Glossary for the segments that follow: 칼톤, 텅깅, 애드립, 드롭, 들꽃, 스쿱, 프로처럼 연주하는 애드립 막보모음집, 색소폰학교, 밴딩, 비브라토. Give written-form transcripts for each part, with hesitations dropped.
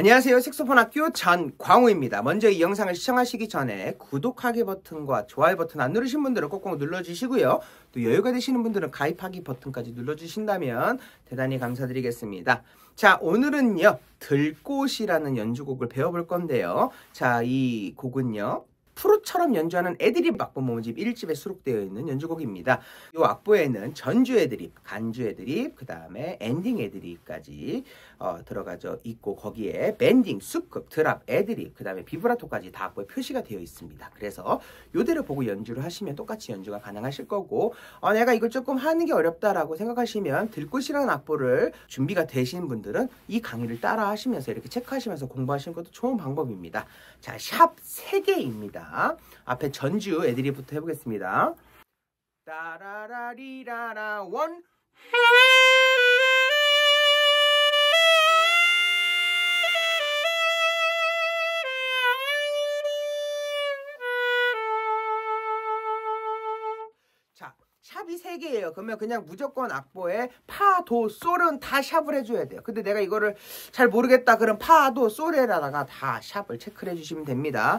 안녕하세요. 색소폰학교 전광우입니다. 먼저 이 영상을 시청하시기 전에 구독하기 버튼과 좋아요 버튼 안 누르신 분들은 꼭꼭 눌러주시고요. 또 여유가 되시는 분들은 가입하기 버튼까지 눌러주신다면 대단히 감사드리겠습니다. 자, 오늘은요. 들꽃이라는 연주곡을 배워볼 건데요. 자, 이 곡은요. 프로처럼 연주하는 애드립 막보모음집 1집에 수록되어 있는 연주곡입니다. 이 악보에는 전주 애드립, 간주 애드립, 그 다음에 엔딩 애드립까지 들어가져 있고 거기에 밴딩, 스쿱, 드롭, 애드립, 그 다음에 비브라토까지 다 악보에 표시가 되어 있습니다. 그래서 이대로 보고 연주를 하시면 똑같이 연주가 가능하실 거고 내가 이걸 조금 하는 게 어렵다라고 생각하시면 들꽃이라는 악보를 준비가 되신 분들은 이 강의를 따라 하시면서 이렇게 체크하시면서 공부하시는 것도 좋은 방법입니다. 자, 샵 3개입니다. 앞에 전주 애드립부터 해보겠습니다. 따라라리라라 원 자, 샵이 3개예요. 그러면 그냥 무조건 악보에 파, 도, 솔은 다 샵을 해줘야 돼요. 근데 내가 이거를 잘 모르겠다. 그럼 파, 도, 솔에다가 다 샵을 체크를 해주시면 됩니다.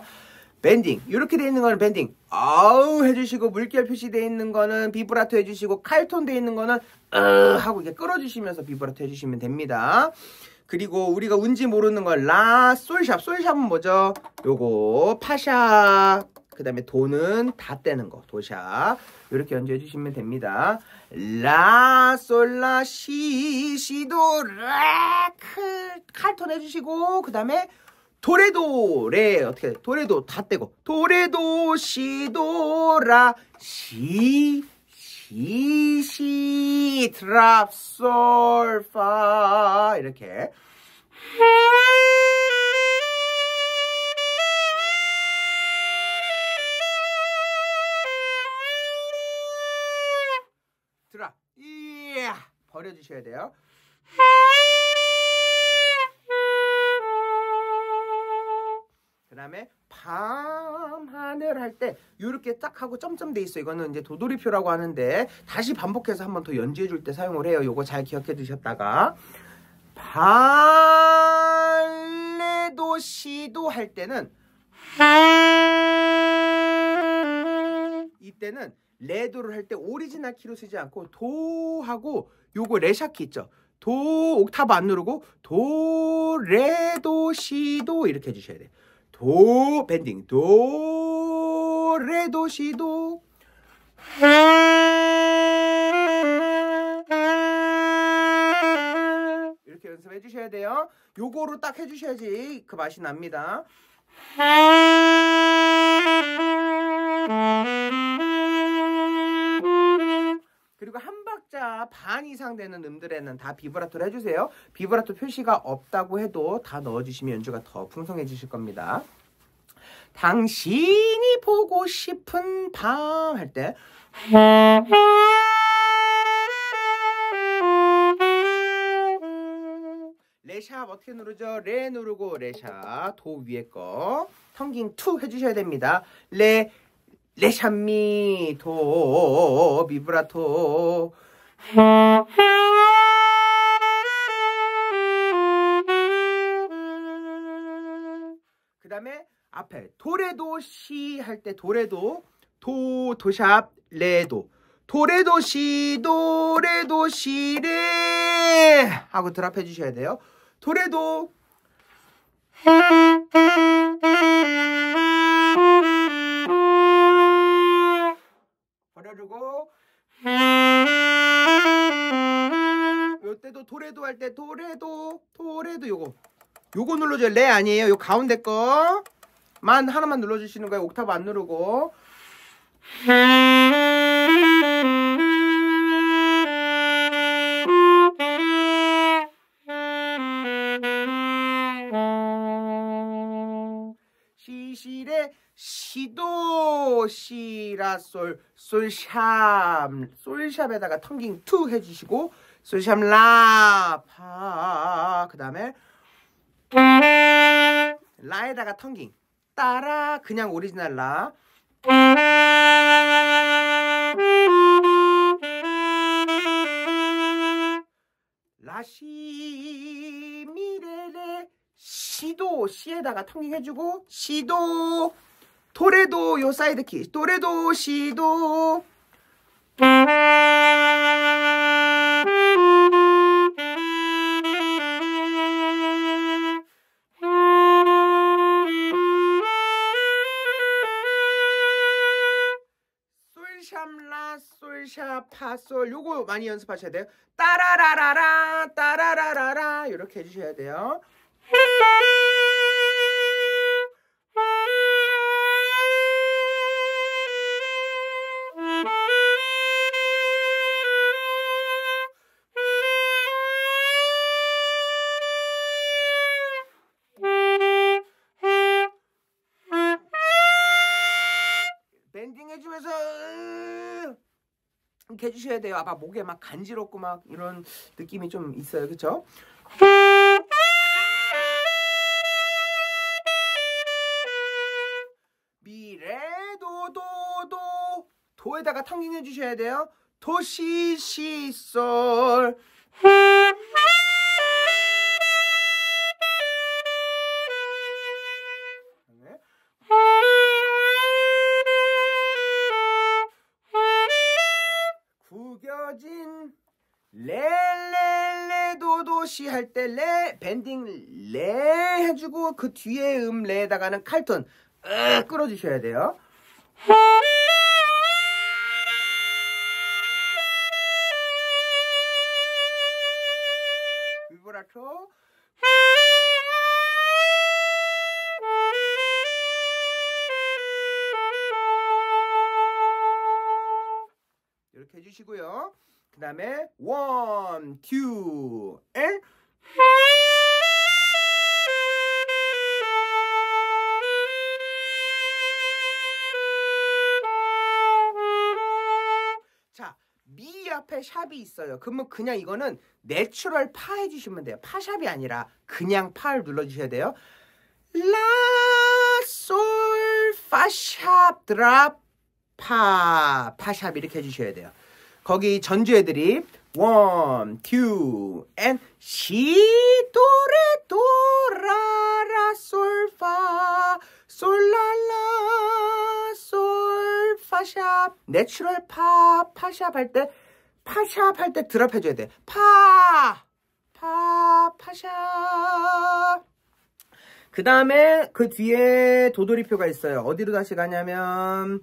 밴딩 이렇게 되어 있는 거는 밴딩 아우 해주시고 물결 표시되어 있는 거는 비브라토 해주시고 칼톤 되어 있는 거는 하고 이렇게 끌어주시면서 비브라토 해주시면 됩니다. 그리고 우리가 운지 모르는 건 라, 솔샵. 솔샵은 뭐죠? 요거 파샵. 그 다음에 도는 다 떼는 거 도샵. 이렇게 연주해 주시면 됩니다. 라, 솔라, 시, 시도, 라, 칼톤 해주시고 그 다음에 도레도 레 어떻게 도레도 다 떼고 도레도 시도라 시시 드랍 솔파 이렇게 드랍 이야 버려주셔야 돼요. 그 다음에 밤하늘 할 때 이렇게 딱 하고 점점 돼 있어. 이거는 이제 도돌이표라고 하는데 다시 반복해서 한번 더 연주해 줄 때 사용을 해요. 요거 잘 기억해 두셨다가 발레도 시도 할 때는 이때는 레도를 할 때 오리지널 키로 쓰지 않고 도하고 요거 레샷 키 있죠. 도 옥타브 안 누르고 도 레도 시도 이렇게 해주셔야 돼. 도 밴딩 도 레도 시도 이렇게 연습해 주셔야 돼요. 요거로 딱 해주셔야지 그 맛이 납니다. 그리고 한 박자 반 이상 되는 음들에는 다 비브라토를 해주세요. 비브라토 표시가 없다고 해도 다 넣어주시면 연주가 더 풍성해지실 겁니다. 당신이 보고 싶은 밤 할 때 레샵 어떻게 누르죠? 레 누르고 레샵 도 위에 거 텅깅 투 해주셔야 됩니다. 레 레샴미 도 비브라토 그 다음에 앞에 도레도 시 할 때 도레도 도 도샵 레도 도레도 시 도레도 시레 하고 드랍 해주셔야 돼요. 도레도 요때도 도레도 할 때 도레도 요거 눌러줘요. 레 아니에요. 요 가운데 거만 하나만 눌러주시는 거예요. 옥타브 안 누르고 시시레 시도 시라솔 솔샵에다가 텅깅 투 해주시고 솔샵 라 파 그 다음에 라에다가 텅깅 따라 그냥 오리지널 라 라시 미레레 시 시도, 시에다가 텅깅해주고, 시도, 도레도, 요 사이드키, 도레도, 시도. 솔샤 파솔 요거 많이 연습하셔야 돼요. 따라라라라 따라라라라 이렇게 해주셔야 돼요. 밴딩 해주면서 이렇게 해주셔야 돼요. 아마 목에 막 간지럽고 막 이런 느낌이 좀 있어요. 그쵸? 미레도 도도 도에다가 텅깅 해주셔야 돼요. 도시 시솔 레레레도도시 할 때 레 밴딩 레 해주고 그 뒤에 레에다가는 칼톤 끌어주셔야 돼요. 비브라토 이렇게 해주시고요. 그 다음에 원, 투, 앤 자, 미 앞에 샵이 있어요. 그러면 그냥 이거는 내추럴 파 해주시면 돼요. 파샵이 아니라 그냥 파를 눌러주셔야 돼요. 라, 솔, 파샵, 드랍, 파, 파샵 이렇게 해주셔야 돼요. 거기 전주 애드립 원, 투, 앤 시, 도레, 도라라, 솔파, 솔라라, 솔파샵 내추럴 파, 파샵 할 때 파샵 할 때 드랍 해줘야 돼. 파, 파, 파샵 그 다음에 그 뒤에 도돌이표가 있어요. 어디로 다시 가냐면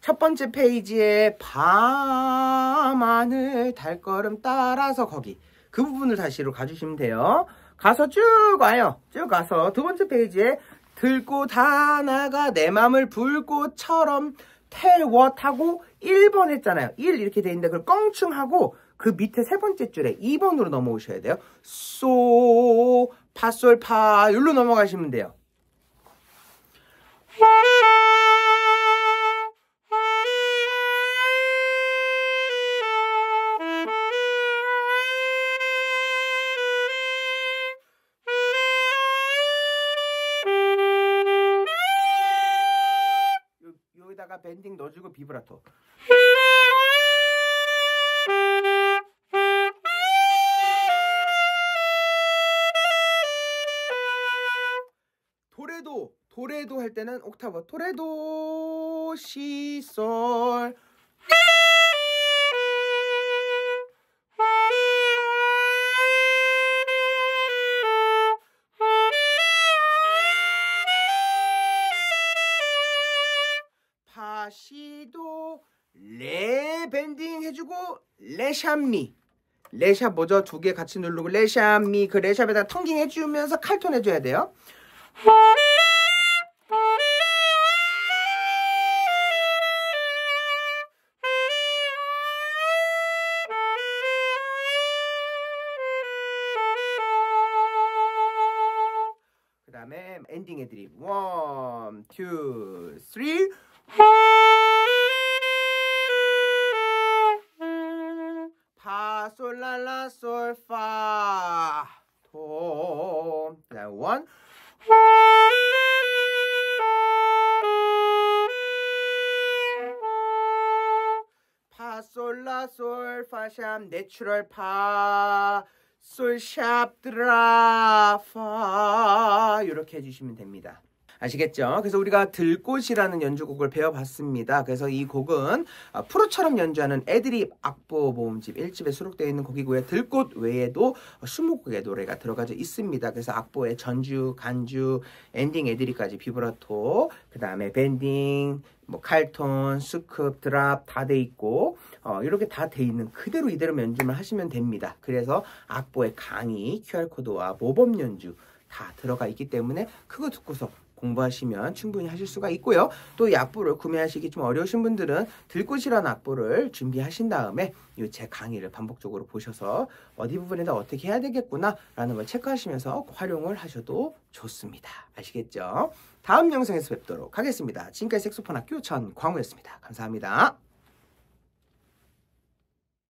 첫 번째 페이지에 밤하늘 달걸음 따라서 거기 그 부분을 다시로 가주시면 돼요. 가서 쭉 와요. 쭉 가서 두 번째 페이지에 들꽃 하나가 내 맘을 불꽃처럼 태워타고 1번 했잖아요. 1 이렇게 돼 있는데 그걸 껑충하고 그 밑에 세 번째 줄에 2번으로 넘어오셔야 돼요. 소, 파솔, 파 여기로 넘어가시면 돼요. 밴딩 넣어주고 비브라토 도레도 도레도 할 때는 옥타브 도레도 시솔 시도 레 밴딩 해주고 레샵미 레샵 뭐죠? 두 개 같이 누르고 레샵미 그 레샵에다 텅깅 해주면서 칼톤 해줘야 돼요. 그 다음에 엔딩 애드립 1, 2, 3 파, 솔, 라, 라, 솔, 파, 도. 그다음 원. 파, 솔, 라, 솔, 파, 샵, 내추럴 파, 솔, 샵, 드라, 파. 다 이렇게 해주시면 됩니다. 아시겠죠? 그래서 우리가 들꽃이라는 연주곡을 배워봤습니다. 그래서 이 곡은 프로처럼 연주하는 애드립 악보모음집 1집에 수록되어 있는 곡이고요. 들꽃 외에도 20곡의 노래가 들어가져 있습니다. 그래서 악보에 전주, 간주, 엔딩 애드립까지 비브라토, 그 다음에 밴딩, 뭐 칼톤, 스쿱, 드롭 다 돼 있고 이렇게 다 돼 있는 그대로 이대로 연주만 하시면 됩니다. 그래서 악보에 강의, QR코드와 모범 연주 다 들어가 있기 때문에 그거 듣고서 공부하시면 충분히 하실 수가 있고요. 또 이 악보를 구매하시기 좀 어려우신 분들은 들꽃이라는 악보를 준비하신 다음에 이 제 강의를 반복적으로 보셔서 어디 부분에다 어떻게 해야 되겠구나 라는 걸 체크하시면서 활용을 하셔도 좋습니다. 아시겠죠? 다음 영상에서 뵙도록 하겠습니다. 지금까지 색소폰 학교 전광우였습니다. 감사합니다.